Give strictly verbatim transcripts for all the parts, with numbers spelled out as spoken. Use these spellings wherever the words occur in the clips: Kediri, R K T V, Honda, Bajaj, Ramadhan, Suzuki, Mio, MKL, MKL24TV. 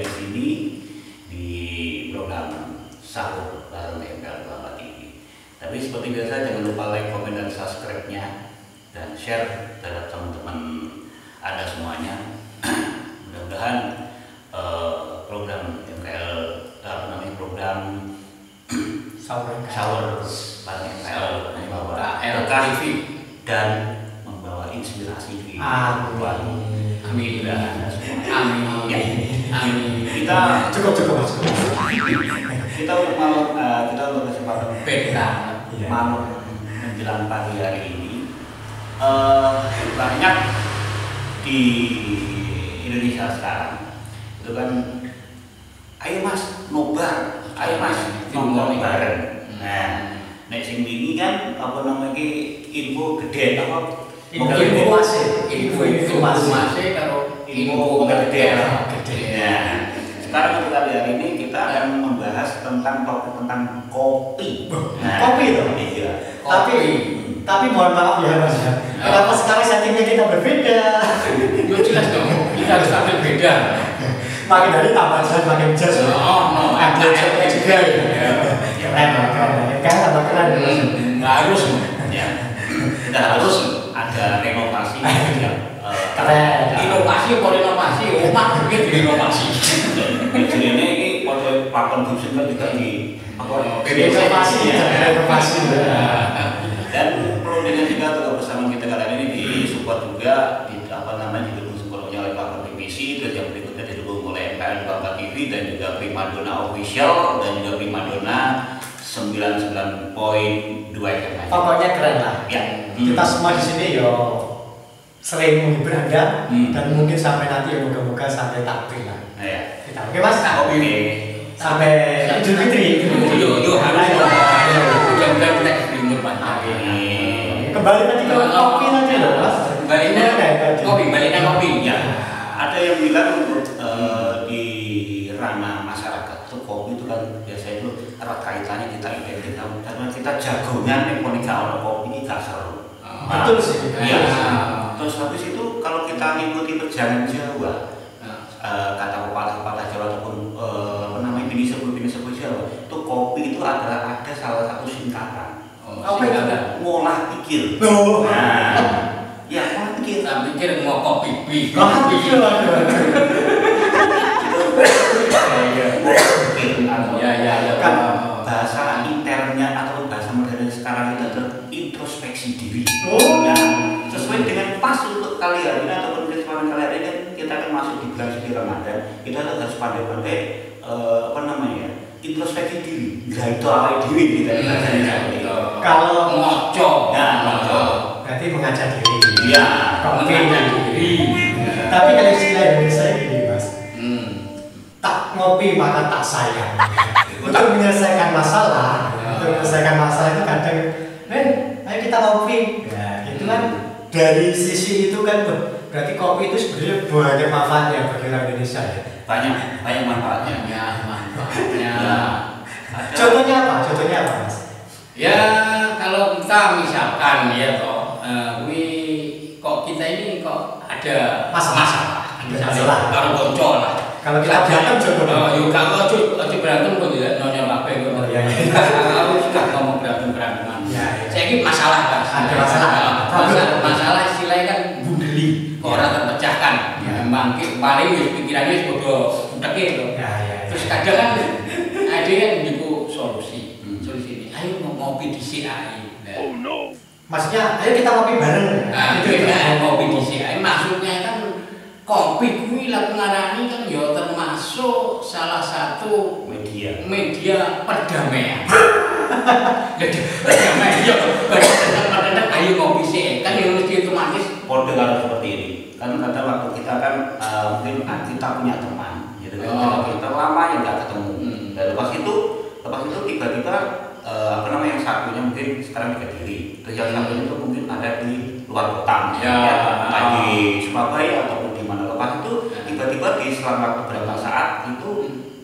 dari sini di program sahur bareng M K L dua puluh empat T V. Tapi seperti biasa jangan lupa like, komen, dan subscribe-nya, dan share terhadap teman-teman Anda semuanya. Mudah-mudahan eh, program M K L, namanya program sahur bareng M K L membawa R K T V dan membawa inspirasi di keluarga. Amin. Amin. Ya. Amin. Kita cukup cukup mas. Kita untuk malam uh, kita untuk kesempatan beda malam menjelang pagi hari ini uh, banyak di Indonesia sekarang itu kan, ayo mas nobar, ayo mas nongkrong bareng. Nah, nek sing wingi kan apa namanya ki info gede apa? Info masih, info info masih kalau info gede gede. Sekarang kita lihat ini kita akan membahas tentang topik tentang kopi. Nah, kopi itu. Iya. Kopi. Tapi tapi mohon maaf ya mas. Kenapa sekarang settingnya kita berbeda? Yo jelas dong. Kita harus tampil beda. Makin dari tambahan saya makin jas. Oh, no. Ada jas juga ya. Ya memang kan tambah keren. Nggak harus. Ya. Tidak harus. Ada renovasi, ya. Karena inovasi, polinovasi, umat mungkin inovasi. Jadi ini kalau pakon khusus kan juga di pakon inovasi, inovasi. Dan perlu dengan juga kebersamaan kita kali ini disupport juga, apa namanya didukung sepenuhnya oleh pakon T V, terus yang berikutnya didukung oleh M K L dua puluh empat T V dan juga Primadona Official dan juga Primadona sembilan puluh sembilan koma dua. Pokoknya keren lah. Ya. Kita semua di sini yo sering berada hmm. dan mungkin sampai nanti ya moga-moga sampai takbir lah. Nah, ya. Kita oke mas. Nah, kopi nih. Sampai Idul Fitri. Yo yo harus. Jangan kita minum banyak ini. Kembali tadi ke kopi nanti loh mas. Baliknya kopi, baliknya kopi. Ya. Ada yang bilang uh, di ranah masyarakat tuh kopi itu kan biasanya itu erat kaitannya kita identik karena kita jagoan yang ponikal kopi kita seru. Nah, betul sih. Iya. Nah, terus habis itu kalau kita mengikuti perjalanan Jawa, nah. uh, kata pepatah-pepatah Jawa ataupun uh, namanya binisebut-binisebut Jawa, itu kopi itu adalah ada salah satu singkatan. Oh, kopi ada ngolah pikir. Oh. Nah, ya ngolah pikir. Nah, pikir mau kopi, kopi. Ngolah pikir. Ya, ya, ya. Kan bahasa internnya atau bahasa modern sekarang itu adalah introspeksi diri. Oh. Nah, sesuai dengan pas untuk kalian ini ataupun kehidupan kalian ini, kita akan masuk di bulan suci Ramadhan. Kita harus pandai-pandai uh, apa namanya introspeksi diri. Nah itu awal diri kita belajar. Kalau ngoco, nah ngoco berarti mengajar diri. Iya. Mengajar diri. Tapi kalau istilah Indonesia ini mas, hmm. tak ngopi maka tak sayang. Untuk menyelesaikan masalah, ya. Untuk menyelesaikan masalah itu kadang kita kopi, nah, itu kan dari sisi itu kan berarti kopi itu sebenarnya banyak manfaatnya bagi orang Indonesia ya. Banyak, banyak manfaatnya. Ya, manfaatnya. Contohnya apa? Contohnya apa, mas? Ya kalau kita misalkan ya toh, uh, we, kok kita ini kok ada masalah, masalah, kalau bocor lah. Kalau kita berantem juga, kalau kalau berantem pun tidak nyonya apa itu. Kalau sudah ngomong berantem berantem. Saya ini masalah kan, ada masalah. Masalah, masalah istilahnya kan bundeli, orang terpecahkan. Memang paling pikirannya bodoh, budaknya itu. Terus kadang kan ada yang butuh solusi, solusi ini. Ayo ngopi di C I. Oh no. Maksudnya, ayo kita ngopi bareng. Nah, itu ya ngopi di C I. Maksudnya kan kopi kuwi lan ngarani kan ya termasuk salah satu media media perdamaian. Perdamaian yo, perdamaian ayo ngopi sih. Kan yang mesti otomatis podo kalau seperti ini. Kan kadang waktu kita kan uh, mungkin kita punya teman, jadi gitu, oh. kita lama ya nggak ketemu. Hmm. Dan lepas itu, lepas itu tiba-tiba uh, apa namanya yang satunya mungkin sekarang di Kediri, terus yang satunya itu mungkin ada di luar kota, ya, ya oh. di Surabaya atau lepas itu tiba-tiba di selama beberapa saat itu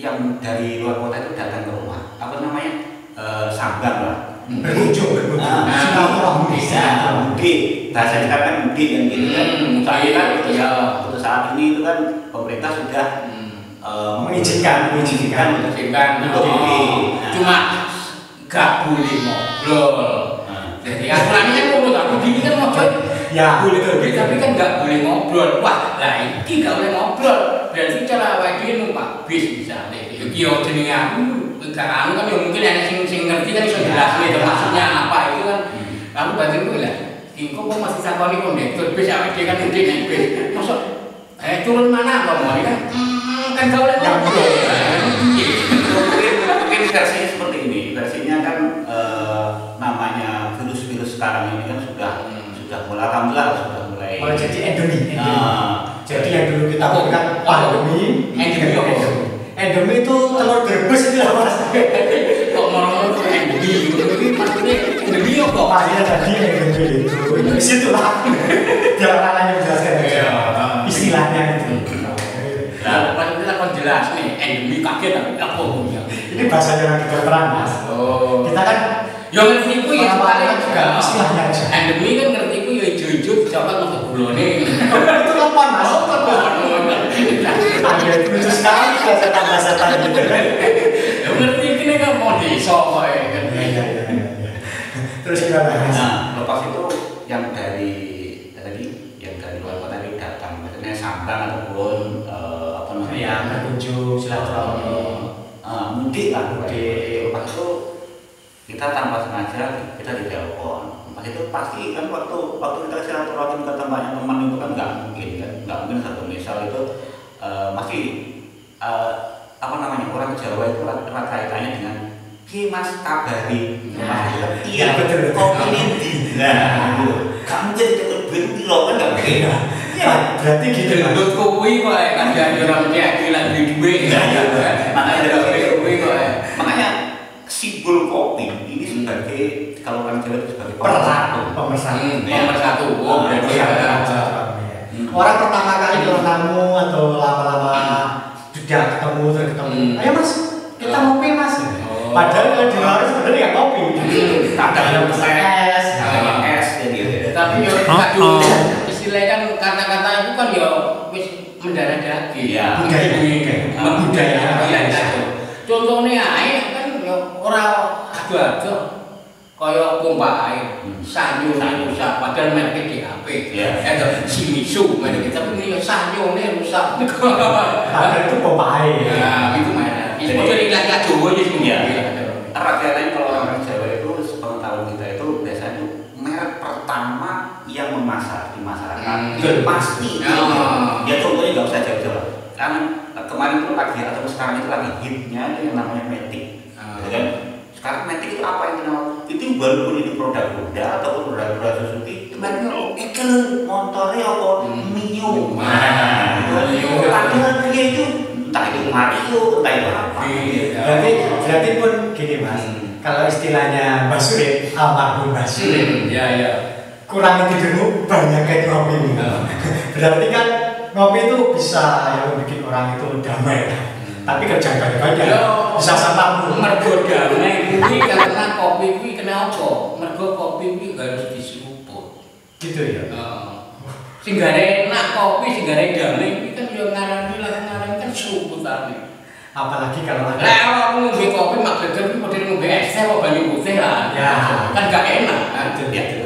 yang dari luar kota itu datang ke rumah apa namanya e, sanggar lah berujung berujung nah, bisa mudik bahasanya kan mudik yang gitu kan, saya kan ya untuk saat ini itu kan pemerintah sudah e, uh, mengizinkan mengizinkan mengizinkan untuk ini. Cuma gak boleh ngobrol. Jadi aturannya kan menurut aku gini kan ngobrol. Ya boleh ngobrol tapi kan gak boleh ngobrol. Wah, lah ini gak boleh ngobrol. Berarti cara wajibi numpak bis misalnya. Yo jenenge aku negara kan yo mungkin ada sing sing ngerti kan iso jelasin itu maksudnya apa itu kan. Aku batinku lah. Kingko kok masih sakoni kondektur bis awake dhewe kan ndek nek bis. Mosok eh turun mana kok ngomong kan kan gak oleh ngobrol. Mungkin versinya seperti ini. Versinya kan namanya virus-virus sekarang ini kan sudah sudah mulai alhamdulillah sudah mulai. Oh jadi endemi. Jadi yang dulu kita kan pandemi endemi. Endemi itu telur direbus itu lah mas. Kok ngomong-ngomong itu endemi gitu. Endemi maksudnya endemi ya kok. Pastinya tadi endemi itu. Itu disitulah. Jangan kalah yang menjelaskan istilahnya itu. Nah, waktu itu akan jelas nih. Endemi kaget tapi apa hukumnya. Ini bahasanya lagi terang mas. Kita kan yang ngerti itu ya istilahnya aja. Endemi kan ngerti itu ya jujur. Siapa ngomong gulone. Itu lompat mas. Agak lucu sekali kata-kata gitu kan. Ya berarti ini kan mau disoko ya kan. Terus kita bahas. Nah lepas itu yang dari tadi yang dari luar kota ini datang maksudnya sambang ataupun apa namanya yang berkunjung silaturahmi mudik lah mudik. Lepas itu kita tanpa sengaja kita ditelepon. Lepas itu pasti kan waktu waktu kita silaturahmi ke tempatnya teman itu kan nggak mungkin kan nggak mungkin satu misal itu Uh, masih uh, apa namanya orang Jawa itu erat kaitannya dengan ki mas kabari nah, iya betul kopi ini nah kamu jadi dapat duit kilo kan nggak mungkin ya berarti gitu kan duit kopi kok kan jadi orang keyakinan duit duit makanya ada duit kopi kok makanya simbol kopi ini sebagai kalau orang Jawa itu sebagai persatu pemersatu pemersatu oh berarti orang pertama kali kalau tamu atau lama-lama sudah ketemu terus ketemu, ayo mas kita ngopi mas. Padahal kalau di luar sebenarnya nggak ngopi, tak ada yang es, tak ada yang es jadi. Tapi kalau kadu istilahnya kan kata-kata itu kan ya mendarah daging, budaya, budaya, budaya. Contohnya air kan orang adu-adu, koyo pompa air, sanyu sanyu sah. Padahal main P D A P, ada simisu main kita punya sanyu ni rusak. Padahal itu pompa air. Ya, itu mana? Itu jadi laki-laki Jawa je punya. Rakyat lain kalau orang Jawa itu sepengetahuan kita itu biasanya merek pertama yang memasar di masyarakat. Pasti. Ya contohnya nggak usah jauh-jauh. Kan kemarin itu lagi atau sekarang itu lagi hitnya yang namanya metik. Sekarang metik itu apa yang dikenal? Itu walaupun ini produk Honda atau produk-produk Suzuki, teman-teman, ikel motornya apa? Mio. Padahal dia itu entah itu Mio, entah itu apa. Berarti, berarti pun gini mas, kalau istilahnya Mbak Surit, almarhum Mbak Surit, kurangin tidurmu, banyakin ngopi. Berarti kan ngopi itu bisa yang bikin orang itu damai. Tapi kerja banyak-banyak, bisa santamu mergo damai ini karena kopi ini kena apa? Mergo kopi ini gak harus disupport gitu ya? Sehingga enak kopi, sehingga damai ini kan yang ngarani lah, ngarani kan supportannya apalagi kalau ada nah kalau aku ngombe kopi, maksudnya aku mau ngombe es teh, mau balik putih lah kan gak enak kan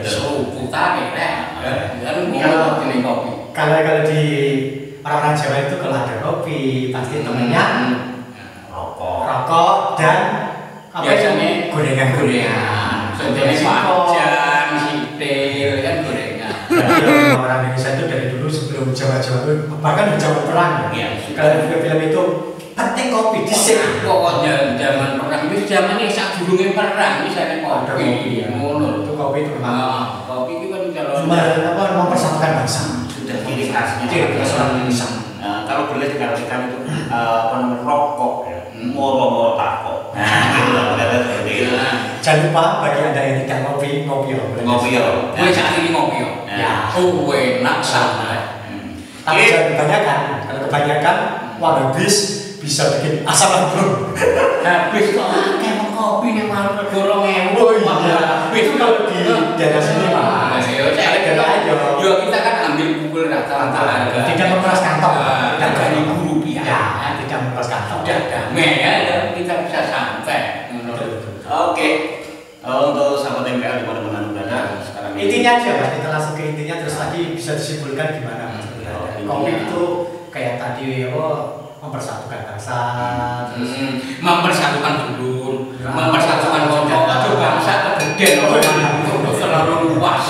supportannya lah kalau ini kopi kalau di orang-orang Jawa itu kalau ada kopi pasti temennya rokok, rokok dan apa namanya gorengan-gorengan. Contohnya Bajaj, sitel kan gorengan. Orang Indonesia itu dari dulu sebelum Jawa-Jawa bahkan Jawa perang. Kalau film-film itu penting kopi di sini. Pokoknya zaman perang itu zaman yang saat dulunya perang itu saya kopi. Mono itu kopi terkenal. Kopi itu kan kalau apa mempersatukan bangsa. Ciri khasnya, ciri khas orang Indonesia. Kalau boleh dikatakan itu rokok, moro-moro tako. Jangan lupa bagi anda yang tidak ngopi, ngopi ya. Ngopi ya. Boleh saat ini ngopi ya. Oh enak sama. Tapi jangan kebanyakan. Kalau kebanyakan, wah habis bisa bikin asam lambung. Habis kok emang kopi yang malu dorong emang. Itu kalau di daerah sini mah. Yo kita kan ambil pukul rata-rata tidak menguras kantong, tidak beribu rupiah, tidak atas kantong. Udah damai ya, ya, kita bisa santai. Oke, untuk sahabat M K L pada menanam dana sekarang intinya aja Mas, kita langsung ke intinya, terus tadi bisa disimpulkan gimana Mas. Komik itu kayak tadi oh mempersatukan bangsa, terus mempersatukan dulu, mempersatukan kocok, aduh bangsa tergede loh, selalu luas,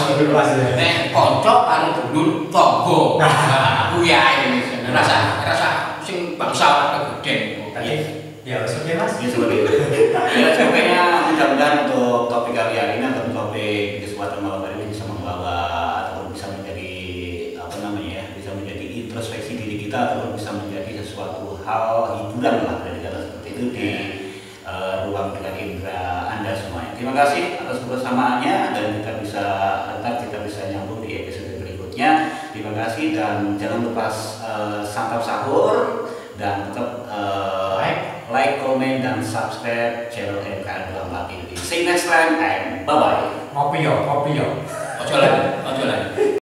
eh kocok kan dulu togo, kuya ini rasa rasa sing bangsa tergede. Ya maksudnya Mas. Ya sebenarnya mudah-mudahan untuk topik kali hari ini atau topik kesempatan malam hari ini bisa membawa atau bisa menjadi apa namanya ya, bisa menjadi introspeksi diri kita atau bisa menjadi sesuatu hal hiburan lah dari kata seperti itu di uh, ruang dengan indera Anda semuanya. Terima kasih atas kebersamaannya dan kita bisa antar kita bisa nyambung di episode berikutnya. Terima kasih dan jangan lupa uh, santap sahur dan tetap uh, like. Like, comment, dan subscribe channel M K L dua puluh empat T V. See you next time and bye-bye. Ngopi yo, ngopi yo. Ojo lagi, ojo lagi.